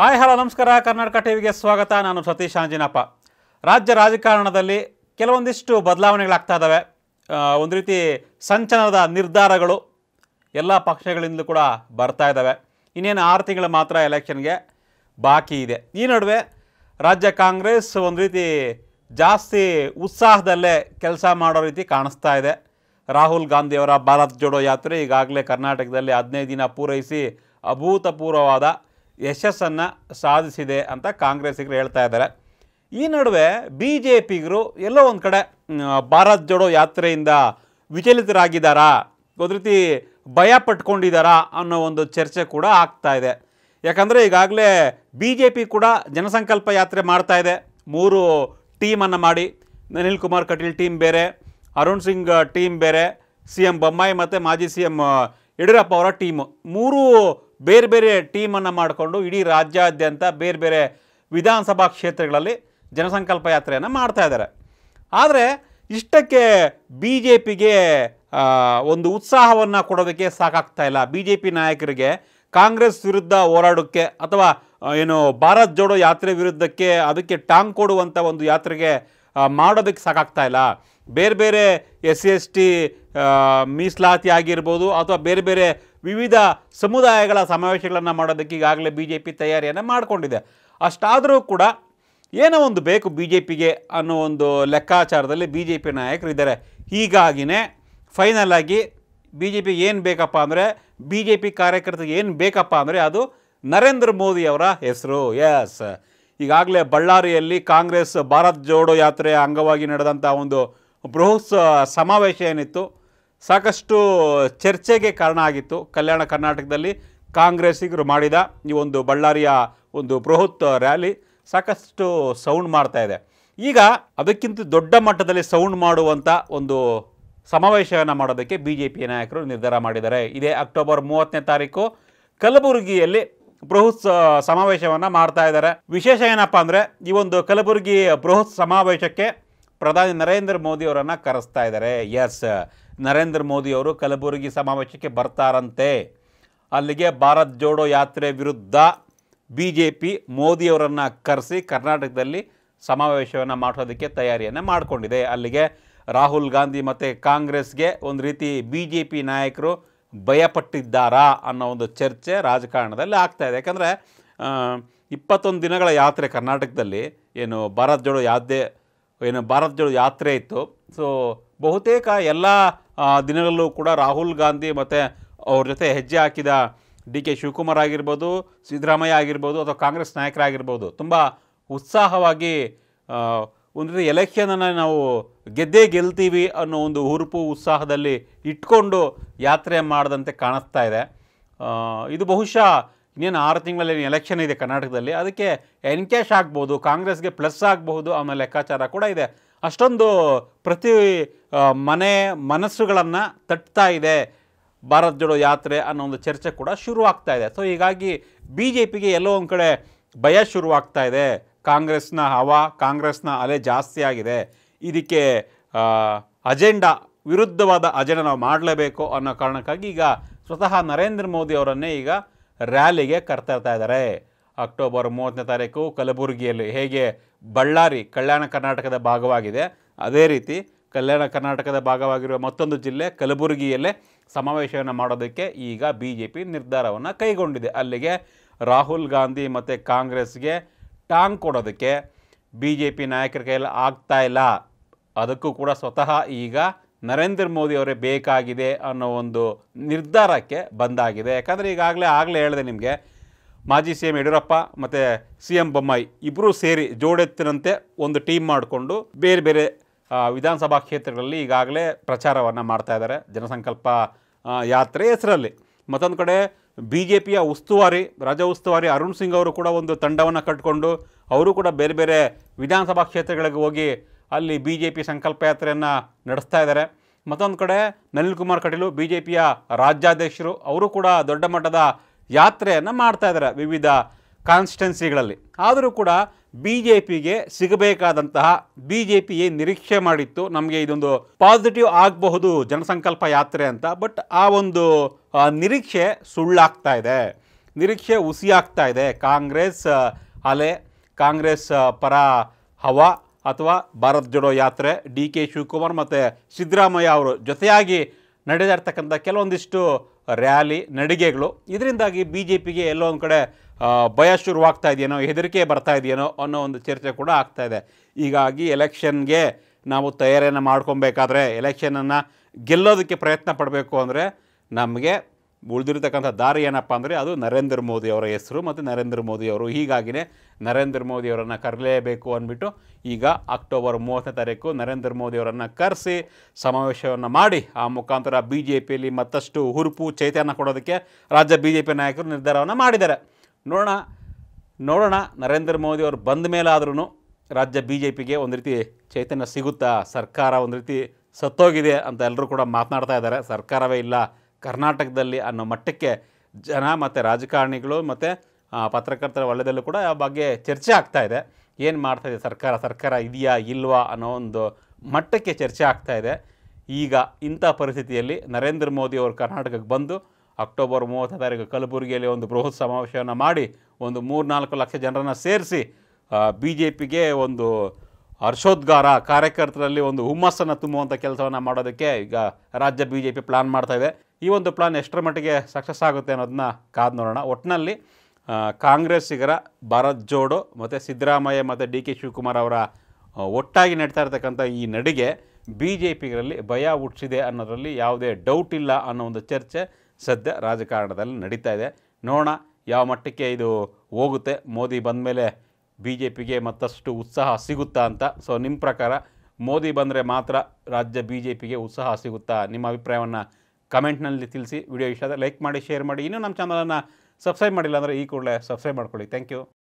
Hi hello ನಮಸ್ಕಾರ ಕರ್ನಾಟಕ ಟಿವಿಗೆ ಸ್ವಾಗತ ನಾನು ಸತೀಶ್ ಆಂಜಿನಪ್ಪ ರಾಜ್ಯ ರಾಜಕಾರಣದಲ್ಲಿ ಕೆಲವೊಂದಿಷ್ಟು ಬದಲಾವಣೆಗಳಾಗ್ತಾ ಇದ್ದಾವೆ ಒಂದು ರೀತಿ ಸಂಚಲನದ ನಿರ್ಧಾರಗಳು ಎಲ್ಲ ಪಕ್ಷಗಳಿಂದಲೂ ಕೂಡ ಬರ್ತಾ ಇದ್ದಾವೆ ಇನ್ನೇನು 6 ತಿಂಗಳು ಮಾತ್ರ ಎಲೆಕ್ಷನ್ಗೆ ಬಾಕಿ ಇದೆ ಈ ನಡುವೆ ರಾಜ್ಯ ಕಾಂಗ್ರೆಸ್ ಒಂದು ರೀತಿ ಜಾಸ್ತಿ ಉತ್ಸಾಹದಲ್ಲೇ ಕೆಲಸ ಮಾಡೋ ರೀತಿ ಕಾಣಿಸ್ತಾ ಇದೆ ರಾಹುಲ್ ಗಾಂಧಿ ಅವರ ಭಾರತ್ ಜೋಡೋ ಯಾತ್ರೆ ಈಗಾಗಲೇ ಕರ್ನಾಟಕದಲ್ಲಿ 15 ದಿನ ಪೂರೈಸಿ ಅಭೂತಪೂರ್ವವಾದ ಯಶಸ್ಸನ್ನು ಸಾಧಿಸಿದೆ ಅಂತ ಕಾಂಗ್ರೆಸ್ಸಿಗರು ಹೇಳ್ತಾ ಇದ್ದಾರೆ ಈ ನಡುವೆ ಬಿಜೆಪಿಗರು ಎಲ್ಲೋ ಒಂದು ಕಡೆ ಭಾರತ್ ಜೋಡೋ ಯಾತ್ರೆಯಿಂದ ವಿಚಲಿತರಾಗಿದ್ದಾರಾ ಒಂದು ರೀತಿ ಭಯ ಪಟ್ಕೊಂಡಿದ್ದಾರಾ ಅನ್ನೋ ಒಂದು ಚರ್ಚೆ ಕೂಡ ಆಗ್ತಾ ಇದೆ ಯಾಕಂದರೆ ಈಗಾಗಲೇ ಬಿಜೆಪಿ ಕೂಡ ಜನಸಂಕಲ್ಪ ಯಾತ್ರೆ ಮಾಡ್ತಾ ಇದೆ 3 ಟೀಮನ್ನು ಮಾಡಿ ನಳಿನ್ ಕುಮಾರ್ ಕಟೀಲ್ ಟೀಮ್ ಬೇರೆ ಅರುಣ್ ಸಿಂಗ್ ಟೀಮ್ ಬೇರೆ CM ಬೊಮ್ಮಾಯಿ ಮತ್ತು ಮಾಜಿ CM ಯಡಿಯೂರಪ್ಪ ಅವರ ಟೀಮು 3 ಬೇರೆ ಬೇರೆ ಟೀಮನ್ನು ಮಾಡಿಕೊಂಡು ಇಡೀ ರಾಜ್ಯಾದ್ಯಂತ ಬೇರೆ ಬೇರೆ ವಿಧಾನಸಭಾ ಕ್ಷೇತ್ರಗಳಲ್ಲಿ ಜನಸಂಕಲ್ಪ ಯಾತ್ರೆಯನ್ನು ಮಾಡ್ತಾ ಇದ್ದಾರೆ ಆದರೆ ಇಷ್ಟಕ್ಕೆ ಬಿ ಜೆ ಪಿಗೆ ಒಂದು ಉತ್ಸಾಹವನ್ನು ಕೊಡೋದಕ್ಕೆ ಸಾಕಾಗ್ತಾ ಇಲ್ಲ ಬಿ ಜೆ ಪಿ ನಾಯಕರಿಗೆ ಕಾಂಗ್ರೆಸ್ ವಿರುದ್ಧ ಹೋರಾಡೋಕ್ಕೆ ಅಥವಾ ಏನು ಭಾರತ್ ಜೋಡೋ ಯಾತ್ರೆ ವಿರುದ್ಧಕ್ಕೆ ಅದಕ್ಕೆ ಟಾಂಗ್ ಕೊಡುವಂಥ ಒಂದು ಯಾತ್ರೆಗೆ ಮಾಡೋದಕ್ಕೆ ಸಾಕಾಗ್ತಾ ಇಲ್ಲ ಬೇರೆ ಬೇರೆ SC ST ಮೀಸಲಾತಿ ಆಗಿರ್ಬೋದು ಅಥವಾ ಬೇರೆ ಬೇರೆ ವಿವಿಧ ಸಮುದಾಯಗಳ ಸಮಾವೇಶಗಳನ್ನು ಮಾಡೋದಕ್ಕೆ ಈಗಾಗಲೇ BJP ತಯಾರಿಯನ್ನು ಮಾಡಿಕೊಂಡಿದೆ ಅಷ್ಟಾದರೂ ಕೂಡ ಏನೋ ಒಂದು ಬೇಕು BJPಗೆ ಅನ್ನೋ ಒಂದು ಲೆಕ್ಕಾಚಾರದಲ್ಲಿ BJP ನಾಯಕರು ಇದ್ದಾರೆ ಹೀಗಾಗಿನೇ ಫೈನಲ್ ಆಗಿ BJP ಏನು ಬೇಕಪ್ಪ ಅಂದರೆ BJP ಕಾರ್ಯಕರ್ತರಿಗೆ ಏನು ಬೇಕಪ್ಪ ಅಂದರೆ ಅದು ನರೇಂದ್ರ ಮೋದಿ ಅವರ ಹೆಸರು ಎಸ್ ಈಗಾಗಲೇ ಬಳ್ಳಾರಿಯಲ್ಲಿ ಕಾಂಗ್ರೆಸ್ ಭಾರತ್ ಜೋಡೋ ಯಾತ್ರೆಯ ಅಂಗವಾಗಿ ನಡೆದಂಥ ಒಂದು ಬೃಹತ್ ಸಮಾವೇಶ ಏನಿತ್ತು ಸಾಕಷ್ಟು ಚರ್ಚೆಗೆ ಕಾರಣ ಆಗಿತ್ತು ಕಲ್ಯಾಣ ಕರ್ನಾಟಕದಲ್ಲಿ ಕಾಂಗ್ರೆಸ್ಸಿಗರು ಮಾಡಿದ ಈ ಒಂದು ಬಳ್ಳಾರಿಯ ಒಂದು ಬೃಹತ್ ರ್ಯಾಲಿ ಸಾಕಷ್ಟು ಸೌಂಡ್ ಮಾಡ್ತಾ ಇದೆ ಈಗ ಅದಕ್ಕಿಂತ ದೊಡ್ಡ ಮಟ್ಟದಲ್ಲಿ ಸೌಂಡ್ ಮಾಡುವಂಥ ಒಂದು ಸಮಾವೇಶವನ್ನು ಮಾಡೋದಕ್ಕೆ BJP ನಾಯಕರು ನಿರ್ಧಾರ ಮಾಡಿದ್ದಾರೆ ಇದೇ ಅಕ್ಟೋಬರ್ 30ನೇ ತಾರೀಕು ಕಲಬುರಗಿಯಲ್ಲಿ ಬೃಹತ್ ಸಮಾವೇಶವನ್ನು ಮಾಡ್ತಾ ಇದ್ದಾರೆ ವಿಶೇಷ ಏನಪ್ಪ ಅಂದರೆ ಈ ಒಂದು ಕಲಬುರಗಿ ಬೃಹತ್ ಸಮಾವೇಶಕ್ಕೆ ಪ್ರಧಾನಿ ನರೇಂದ್ರ ಮೋದಿ ಅವರನ್ನು ಕರೆಸ್ತಾ ಇದ್ದಾರೆ ಎಸ್ ನರೇಂದ್ರ ಮೋದಿ ಅವರು ಕಲಬುರಗಿ ಸಮಾವೇಶಕ್ಕೆ ಬರ್ತಾರಂತೆ ಅಲ್ಲಿಗೆ ಭಾರತ್ ಜೋಡೋ ಯಾತ್ರೆ ವಿರುದ್ಧ BJP ಮೋದಿಯವರನ್ನು ಕರೆಸಿ ಕರ್ನಾಟಕದಲ್ಲಿ ಸಮಾವೇಶವನ್ನು ಮಾಡೋದಕ್ಕೆ ತಯಾರಿಯನ್ನು ಮಾಡಿಕೊಂಡಿದೆ ಅಲ್ಲಿಗೆ ರಾಹುಲ್ ಗಾಂಧಿ ಮತ್ತು ಕಾಂಗ್ರೆಸ್ಗೆ ಒಂದು ರೀತಿ BJP ನಾಯಕರು ಭಯಪಟ್ಟಿದ್ದಾರಾ ಅನ್ನೋ ಒಂದು ಚರ್ಚೆ ರಾಜಕಾರಣದಲ್ಲಿ ಆಗ್ತಾಯಿದೆ ಯಾಕಂದರೆ 21 ದಿನಗಳ ಯಾತ್ರೆ ಕರ್ನಾಟಕದಲ್ಲಿ ಏನು ಭಾರತ್ ಜೋಡೋ ಯಾತ್ರೆ ಇತ್ತು ಸೊ ಬಹುತೇಕ ಎಲ್ಲ ದಿನಗಳಲ್ಲೂ ಕೂಡ ರಾಹುಲ್ ಗಾಂಧಿ ಮತ್ತು ಅವ್ರ ಜೊತೆ ಹೆಜ್ಜೆ ಹಾಕಿದ DK ಶಿವಕುಮಾರ್ ಆಗಿರ್ಬೋದು ಸಿದ್ದರಾಮಯ್ಯ ಆಗಿರ್ಬೋದು ಅಥವಾ ಕಾಂಗ್ರೆಸ್ ನಾಯಕರಾಗಿರ್ಬೋದು ತುಂಬ ಉತ್ಸಾಹವಾಗಿ ಒಂದು ರೀತಿ ಎಲೆಕ್ಷನನ್ನು ನಾವು ಗೆದ್ದೇ ಗೆಲ್ತೀವಿ ಅನ್ನೋ ಒಂದು ಹುರುಪು ಉತ್ಸಾಹದಲ್ಲಿ ಇಟ್ಕೊಂಡು ಯಾತ್ರೆ ಮಾಡಿದಂತೆ ಕಾಣಿಸ್ತಾ ಇದೆ ಇದು ಬಹುಶಃ ಇನ್ನೇನು 6 ತಿಂಗಳಲ್ಲಿ ಎಲೆಕ್ಷನ್ ಇದೆ ಕರ್ನಾಟಕದಲ್ಲಿ ಅದಕ್ಕೆ ಎನ್ಕ್ಯಾಶ್ ಆಗ್ಬೋದು ಕಾಂಗ್ರೆಸ್ಗೆ ಪ್ಲಸ್ ಆಗಬಹುದು ಅನ್ನೋ ಲೆಕ್ಕಾಚಾರ ಕೂಡ ಇದೆ ಅಷ್ಟೊಂದು ಪ್ರತಿ ಮನಸ್ಸುಗಳನ್ನು ತಟ್ತಾ ಇದೆ ಭಾರತ್ ಜೋಡೋ ಯಾತ್ರೆ ಅನ್ನೋ ಒಂದು ಚರ್ಚೆ ಕೂಡ ಶುರುವಾಗ್ತಾ ಇದೆ ಸೊ ಹೀಗಾಗಿ BJPಗೆ ಎಲ್ಲೋ ಒಂದು ಕಡೆ ಭಯ ಶುರುವಾಗ್ತಾ ಇದೆ ಕಾಂಗ್ರೆಸ್ನ ಹವಾ ಕಾಂಗ್ರೆಸ್ನ ಅಲೆ ಜಾಸ್ತಿ ಆಗಿದೆ ಇದಕ್ಕೆ ಅಜೆಂಡಾ ವಿರುದ್ಧವಾದ ಅಜೆಂಡಾ ನಾವು ಮಾಡಲೇಬೇಕು ಅನ್ನೋ ಕಾರಣಕ್ಕಾಗಿ ಈಗ ಸ್ವತಃ ನರೇಂದ್ರ ಮೋದಿ ಅವರನ್ನೇ ಈಗ ರ್ಯಾಲಿಗೆ ಕರೆತರ್ತಾ ಇದ್ದಾರೆ ಅಕ್ಟೋಬರ್ 30ನೇ ತಾರೀಕು ಕಲಬುರಗಿಯಲ್ಲಿ ಹೇಗೆ ಬಳ್ಳಾರಿ ಕಲ್ಯಾಣ ಕರ್ನಾಟಕದ ಭಾಗವಾಗಿದೆ ಅದೇ ರೀತಿ ಕಲ್ಯಾಣ ಕರ್ನಾಟಕದ ಭಾಗವಾಗಿರುವ ಮತ್ತೊಂದು ಜಿಲ್ಲೆ ಕಲಬುರಗಿಯಲ್ಲೇ ಸಮಾವೇಶವನ್ನು ಮಾಡೋದಕ್ಕೆ ಈಗ BJP ನಿರ್ಧಾರವನ್ನು ಕೈಗೊಂಡಿದೆ ಅಲ್ಲಿಗೆ ರಾಹುಲ್ ಗಾಂಧಿ ಮತ್ತು ಕಾಂಗ್ರೆಸ್ಗೆ ಟಾಂಗ್ ಕೊಡೋದಕ್ಕೆ BJP ನಾಯಕರ ಕೈಯಲ್ಲಿ ಆಗ್ತಾ ಇಲ್ಲ ಅದಕ್ಕೂ ಕೂಡ ಸ್ವತಃ ಈಗ ನರೇಂದ್ರ ಮೋದಿ ಅವರೇ ಬೇಕಾಗಿದೆ ಅನ್ನೋ ಒಂದು ನಿರ್ಧಾರಕ್ಕೆ ಬಂದಾಗಿದೆ ಯಾಕಂದರೆ ಈಗಾಗಲೇ ಹೇಳಿದೆ ನಿಮಗೆ ಮಾಜಿ CM ಯಡಿಯೂರಪ್ಪ ಮತ್ತು CM ಬೊಮ್ಮಾಯಿ ಇಬ್ಬರೂ ಸೇರಿ ಜೋಡೆತ್ತಿನಂತೆ ಒಂದು ಟೀಮ್ ಮಾಡಿಕೊಂಡು ಬೇರೆ ಬೇರೆ ವಿಧಾನಸಭಾ ಕ್ಷೇತ್ರಗಳಲ್ಲಿ ಈಗಾಗಲೇ ಪ್ರಚಾರವನ್ನು ಮಾಡ್ತಾ ಇದ್ದಾರೆ ಜನಸಂಕಲ್ಪ ಯಾತ್ರೆ ಹೆಸರಲ್ಲಿ ಮತ್ತೊಂದು ಕಡೆ BJPಯ ಉಸ್ತುವಾರಿ ರಾಜ್ಯ ಉಸ್ತುವಾರಿ ಅರುಣ್ ಸಿಂಗ್ ಅವರು ಕೂಡ ಒಂದು ತಂಡವನ್ನು ಕಟ್ಟಿಕೊಂಡು ಅವರು ಕೂಡ ಬೇರೆ ಬೇರೆ ವಿಧಾನಸಭಾ ಕ್ಷೇತ್ರಗಳಿಗೆ ಹೋಗಿ ಅಲ್ಲಿ BJP ಸಂಕಲ್ಪ ಯಾತ್ರೆಯನ್ನು ನಡೆಸ್ತಾ ಇದ್ದಾರೆ ಮತ್ತೊಂದು ಕಡೆ ನಳಿನ್ ಕುಮಾರ್ ಕಟೀಲು BJPಯ ರಾಜ್ಯಾಧ್ಯಕ್ಷರು ಅವರು ಕೂಡ ದೊಡ್ಡ ಮಟ್ಟದ ಯಾತ್ರೆಯನ್ನು ಮಾಡ್ತಾ ಇದ್ದಾರೆ ವಿವಿಧ ಕಾನ್ಸ್ಟಿಟ್ಯುನ್ಸಿಗಳಲ್ಲಿ ಆದರೂ ಕೂಡ BJPಗೆ ಸಿಗಬೇಕಾದಂತಹ BJP ಏನು ನಿರೀಕ್ಷೆ ಮಾಡಿತ್ತು ನಮಗೆ ಇದೊಂದು ಪಾಸಿಟಿವ್ ಆಗಬಹುದು ಜನಸಂಕಲ್ಪ ಯಾತ್ರೆ ಅಂತ ಬಟ್ ಆ ಒಂದು ನಿರೀಕ್ಷೆ ಸುಳ್ಳಾಗ್ತಾ ಇದೆ ನಿರೀಕ್ಷೆ ಹುಸಿಯಾಗ್ತಾ ಇದೆ. ಕಾಂಗ್ರೆಸ್ ಅಲೆ, ಕಾಂಗ್ರೆಸ್ ಪರ ಹವಾ ಅಥವಾ ಭಾರತ್ ಜೋಡೋ ಯಾತ್ರೆ, ಡಿ ಕೆ ಶಿವಕುಮಾರ್ ಮತ್ತು ಸಿದ್ದರಾಮಯ್ಯ ಅವರು ಜೊತೆಯಾಗಿ ನಡೆದಿರ್ತಕ್ಕಂಥ ಕೆಲವೊಂದಿಷ್ಟು ರ್ಯಾಲಿ ನಡಿಗೆಗಳು ಇದರಿಂದಾಗಿ ಬಿ ಜೆ ಪಿಗೆ ಎಲ್ಲೋ ಒಂದು ಕಡೆ ಭಯ ಶುರುವಾಗ್ತಾ ಇದೆಯೇನೋ, ಹೆದರಿಕೆ ಬರ್ತಾ ಇದೆಯೇನೋ ಅನ್ನೋ ಒಂದು ಚರ್ಚೆ ಕೂಡ ಆಗ್ತಾ ಇದೆ. ಹೀಗಾಗಿ ಎಲೆಕ್ಷನ್ಗೆ ನಾವು ತಯಾರಿಯನ್ನು ಮಾಡ್ಕೊಬೇಕಾದ್ರೆ, ಎಲೆಕ್ಷನನ್ನು ಗೆಲ್ಲೋದಕ್ಕೆ ಪ್ರಯತ್ನ ಪಡಬೇಕು ಅಂದರೆ ನಮಗೆ ಉಳಿದಿರ್ತಕ್ಕಂಥ ದಾರಿ ಏನಪ್ಪ ಅಂದರೆ ಅದು ನರೇಂದ್ರ ಮೋದಿಯವರ ಹೆಸರು ಮತ್ತು ನರೇಂದ್ರ ಮೋದಿಯವರು. ಹೀಗಾಗಿಯೇ ನರೇಂದ್ರ ಮೋದಿಯವರನ್ನು ಕರೆಯಲೇಬೇಕು ಅಂದ್ಬಿಟ್ಟು ಈಗ ಅಕ್ಟೋಬರ್ 30 ನರೇಂದ್ರ ಮೋದಿಯವರನ್ನು ಕರೆಸಿ ಸಮಾವೇಶವನ್ನು ಮಾಡಿ ಆ ಮುಖಾಂತರ ಬಿ ಜೆ ಪಿಯಲ್ಲಿ ಮತ್ತಷ್ಟು ಹುರುಪು ಚೈತನ್ಯ ಕೊಡೋದಕ್ಕೆ ರಾಜ್ಯ ಬಿ ಜೆ ಪಿ ನಾಯಕರು ನಿರ್ಧಾರವನ್ನು ಮಾಡಿದ್ದಾರೆ. ನೋಡೋಣ ನರೇಂದ್ರ ಮೋದಿಯವರು ಬಂದ ಮೇಲಾದ್ರೂ ರಾಜ್ಯ ಬಿ ಜೆ ಪಿಗೆ ಒಂದು ರೀತಿ ಚೈತನ್ಯ ಸಿಗುತ್ತಾ? ಸರ್ಕಾರ ಒಂದು ರೀತಿ ಸತ್ತೋಗಿದೆ ಅಂತ ಎಲ್ಲರೂ ಕೂಡ ಮಾತನಾಡ್ತಾ ಇದ್ದಾರೆ, ಸರ್ಕಾರವೇ ಇಲ್ಲ ಕರ್ನಾಟಕದಲ್ಲಿ ಅನ್ನೋ ಮಟ್ಟಕ್ಕೆ ಜನ ಮತ್ತು ರಾಜಕಾರಣಿಗಳು ಮತ್ತು ಪತ್ರಕರ್ತರ ವಲಯದಲ್ಲೂ ಕೂಡ ಆ ಬಗ್ಗೆ ಚರ್ಚೆ ಆಗ್ತಾ ಇದೆ. ಏನು ಮಾಡ್ತಾಯಿದೆ ಸರ್ಕಾರ, ಸರ್ಕಾರ ಇದೆಯಾ ಇಲ್ವಾ ಅನ್ನೋ ಒಂದು ಮಟ್ಟಕ್ಕೆ ಚರ್ಚೆ ಆಗ್ತಾ ಇದೆ. ಈಗ ಇಂಥ ಪರಿಸ್ಥಿತಿಯಲ್ಲಿ ನರೇಂದ್ರ ಮೋದಿಯವರು ಕರ್ನಾಟಕಕ್ಕೆ ಬಂದು ಅಕ್ಟೋಬರ್ 30 ಕಲಬುರಗಿಯಲ್ಲಿ ಒಂದು ಬೃಹತ್ ಸಮಾವೇಶವನ್ನು ಮಾಡಿ ಒಂದು 3-4 ಲಕ್ಷ ಜನರನ್ನು ಸೇರಿಸಿ ಬಿ ಜೆ ಪಿಗೆ ಒಂದು ಹರ್ಷೋದ್ಗಾರ, ಕಾರ್ಯಕರ್ತರಲ್ಲಿ ಒಂದು ಹುಮ್ಮಸ್ಸನ್ನು ತುಂಬುವಂಥ ಕೆಲಸವನ್ನು ಮಾಡೋದಕ್ಕೆ ಈಗ ರಾಜ್ಯ ಬಿ ಜೆ ಪಿ ಪ್ಲ್ಯಾನ್ ಮಾಡ್ತಾಯಿದೆ. ಈ ಒಂದು ಪ್ಲಾನ್ ಎಷ್ಟರ ಮಟ್ಟಿಗೆ ಸಕ್ಸಸ್ ಆಗುತ್ತೆ ಅನ್ನೋದನ್ನ ಕಾದು ನೋಡೋಣ. ಒಟ್ಟಿನಲ್ಲಿ ಕಾಂಗ್ರೆಸ್ಸಿಗರ ಭಾರತ್ ಜೋಡೋ ಮತ್ತು ಸಿದ್ದರಾಮಯ್ಯ ಮತ್ತು ಡಿ ಕೆ ಶಿವಕುಮಾರ್ ಅವರ ಒಟ್ಟಾಗಿ ನಡೀತಾ ಇರತಕ್ಕಂಥ ಈ ನಡಿಗೆ ಬಿ ಜೆ ಪಿಗರಲ್ಲಿ ಭಯ ಹುಟ್ಟಿಸಿದೆ ಅನ್ನೋದರಲ್ಲಿ ಯಾವುದೇ ಡೌಟ್ ಇಲ್ಲ ಅನ್ನೋ ಒಂದು ಚರ್ಚೆ ಸದ್ಯ ರಾಜಕಾರಣದಲ್ಲಿ ನಡೀತಾ ಇದೆ. ನೋಡೋಣ ಯಾವ ಮಟ್ಟಕ್ಕೆ ಇದು ಹೋಗುತ್ತೆ, ಮೋದಿ ಬಂದ ಮೇಲೆ ಬಿ ಜೆ ಪಿಗೆ ಮತ್ತಷ್ಟು ಉತ್ಸಾಹ ಸಿಗುತ್ತಾ ಅಂತ. ಸೊ ನಿಮ್ಮ ಪ್ರಕಾರ ಮೋದಿ ಬಂದರೆ ಮಾತ್ರ ರಾಜ್ಯ ಬಿ ಜೆ ಪಿಗೆ ಉತ್ಸಾಹ ಸಿಗುತ್ತಾ? ನಿಮ್ಮ ಅಭಿಪ್ರಾಯವನ್ನು ಕಮೆಂಟ್ನಲ್ಲಿ ತಿಳಿಸಿ. ವಿಡಿಯೋ ಇಷ್ಟ ಆದರೆ ಲೈಕ್ ಮಾಡಿ, ಶೇರ್ ಮಾಡಿ. ಇನ್ನೂ ನಮ್ಮ ಚಾನಲನ್ನು ಸಬ್ಸ್ಕ್ರೈಬ್ ಮಾಡಿಲ್ಲ ಅಂದರೆ ಈ ಕೂಡಲೇ ಸಬ್ಸ್ಕ್ರೈಬ್ ಮಾಡ್ಕೊಳ್ಳಿ. Thank you.